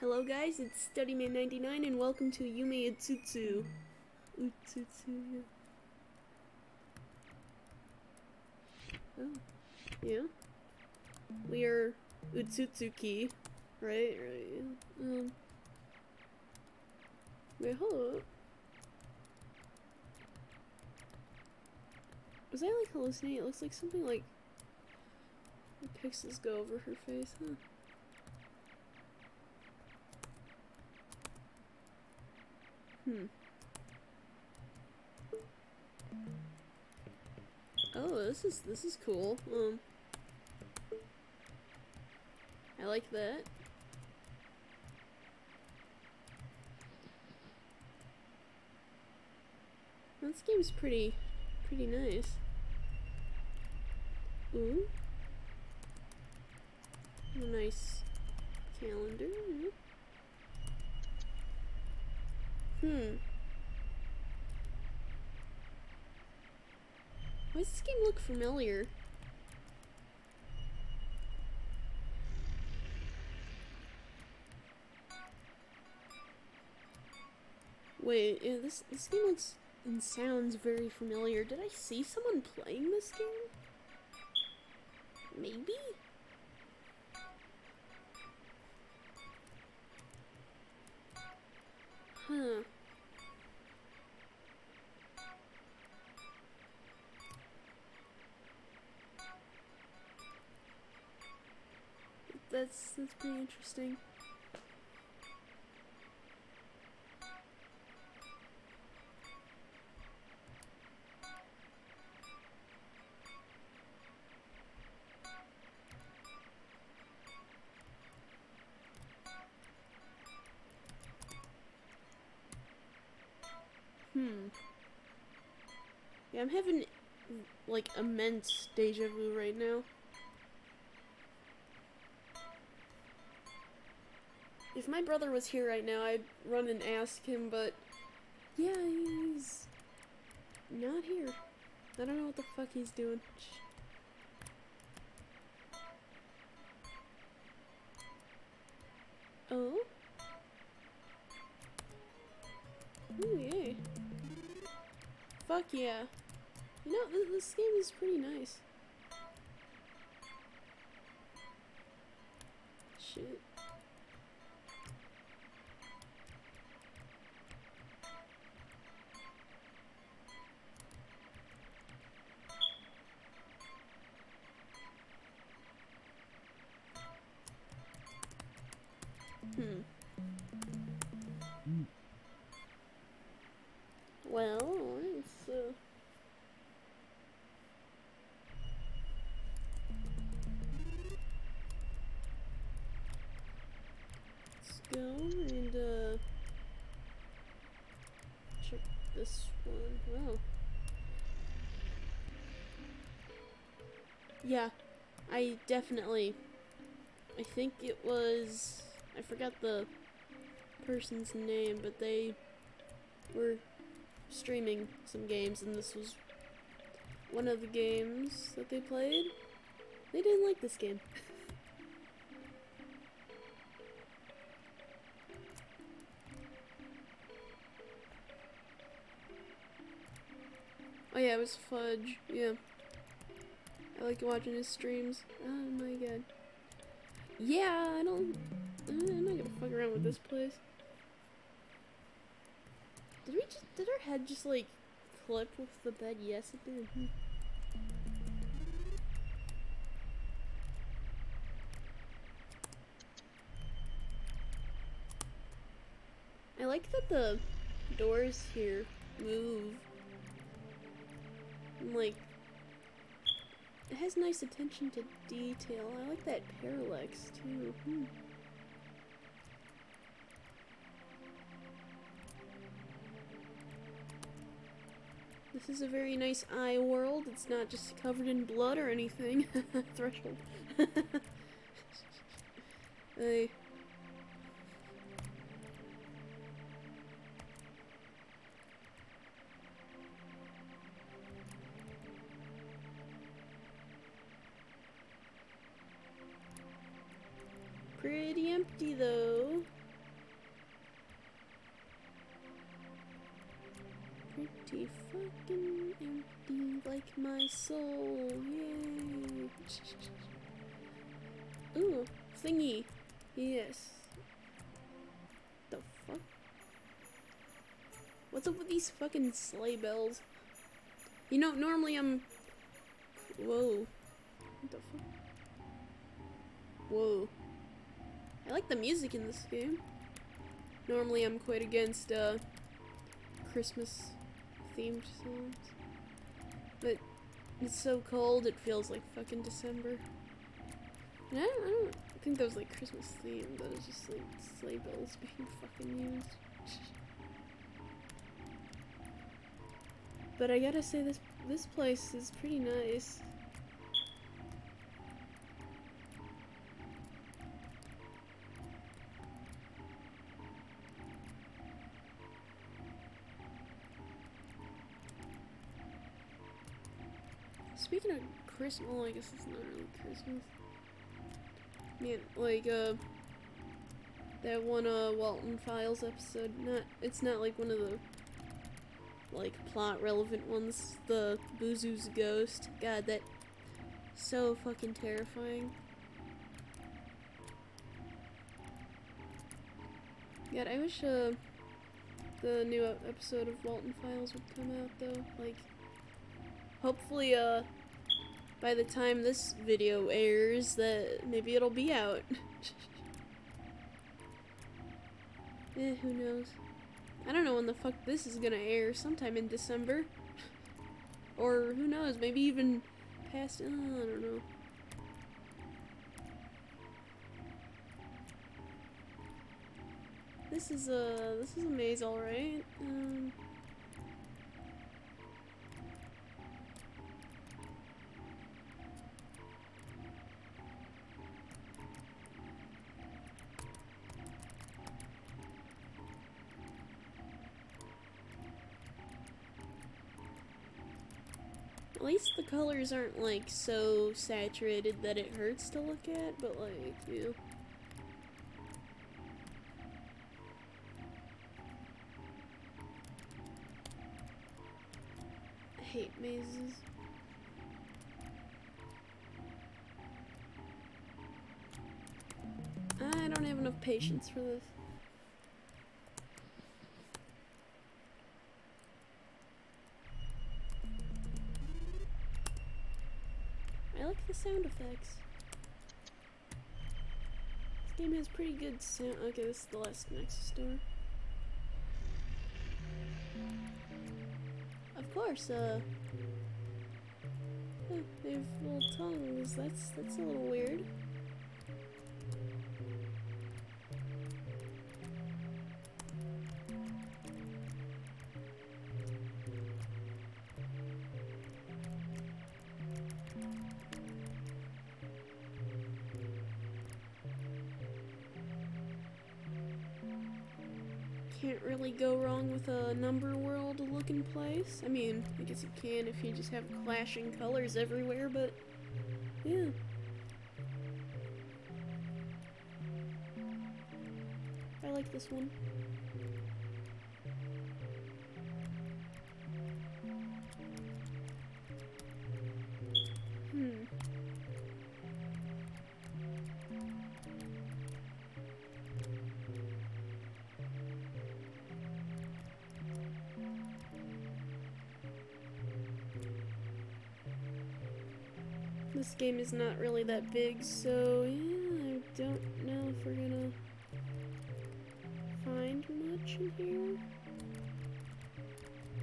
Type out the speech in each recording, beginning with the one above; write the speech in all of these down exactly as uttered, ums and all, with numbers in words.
Hello guys, it's StudyMan ninety-nine and welcome to Yume Utsutsu. Utsutsu. Oh, yeah. We are Utsutsuki, right? Right. Yeah. Um. Wait, hold up. Was I like hallucinating? It looks like something like the pixels go over her face, huh? Hmm. Oh, this is this is cool. Um, I like that. This game's pretty, pretty nice. Ooh, a nice calendar. Hmm. Why does this game look familiar? Wait, yeah, this this game looks and sounds very familiar. Did I see someone playing this game? Maybe? Huh. That's, that's pretty interesting. Hmm. Yeah, I'm having, like, immense deja vu right now. If my brother was here right now, I'd run and ask him, but yeah, he's not here. I don't know what the fuck he's doing. Oh? Ooh, yay. Fuck yeah. You know, th this game is pretty nice. Shit. Well, it's, uh... let's go and, uh, check this one. Wow. Yeah, I definitely, I think it was, I forgot the person's name, but they were streaming some games, and this was one of the games that they played. They didn't like this game. Oh yeah, it was Fudge. Yeah, I like watching his streams. Oh my god. Yeah, I don't. I'm not gonna fuck around with this place. Did we just, did our head just like clip with the bed? Yes, it did. Mm-hmm. I like that the doors here move. And, like, it has nice attention to detail. I like that parallax too. Mm-hmm. This is a very nice eye world. It's not just covered in blood or anything. Threshold. Hey. Pretty empty though. empty, fucking empty, like my soul. Yay! Ooh, thingy. Yes. The fuck? What's up with these fucking sleigh bells? You know, normally I'm. Whoa. What the fuck? Whoa. I like the music in this game. Normally I'm quite against uh, Christmas themed songs. But it's so cold it feels like fucking December. And I don't, I don't think that was like Christmas themed, that was just like sleigh bells being fucking used. But I gotta say this this place is pretty nice. Speaking of Christmas, well, I guess it's not really Christmas. Man, like, uh, that one, uh, Walton Files episode, not, it's not like one of the, like, plot-relevant ones, the Boozoo's Ghost. God, that, so fucking terrifying. God, I wish, uh, the new episode of Walton Files would come out, though, like, hopefully, uh, by the time this video airs, that maybe it'll be out. Eh, who knows? I don't know when the fuck this is gonna air, sometime in December. Or, who knows, maybe even past, uh, I don't know. This is a, this is a maze, alright. Um... At least the colors aren't, like, so saturated that it hurts to look at, but, like, yeah. I hate mazes. I don't have enough patience for this. Sound effects. This game has pretty good sound. Okay, this is the last next door. Of course, uh, oh, they have little tongues. That's that's a little weird. Can't really go wrong with a number world looking place. I mean, I guess you can if you just have clashing colors everywhere, but yeah. I like this one. This game is not really that big, so yeah, I don't know if we're gonna find much in here.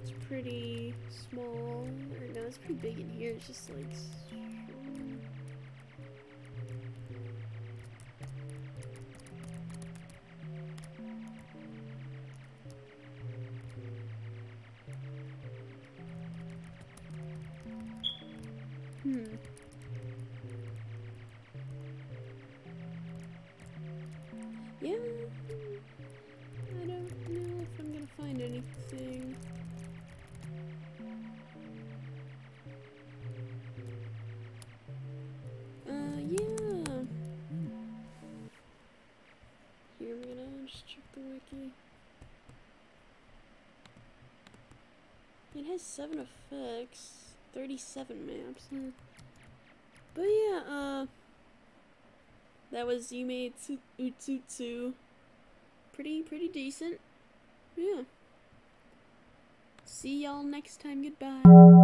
It's pretty small, or no, it's pretty big in here, it's just like... Hmm. Yeah, I don't know if I'm gonna find anything. Uh, yeah. Here, I'm gonna just check the wiki. It has seven effects, thirty-seven maps. Hmm. But yeah, uh, that was Yume Utsutsu. Pretty, pretty decent. Yeah. See y'all next time. Goodbye.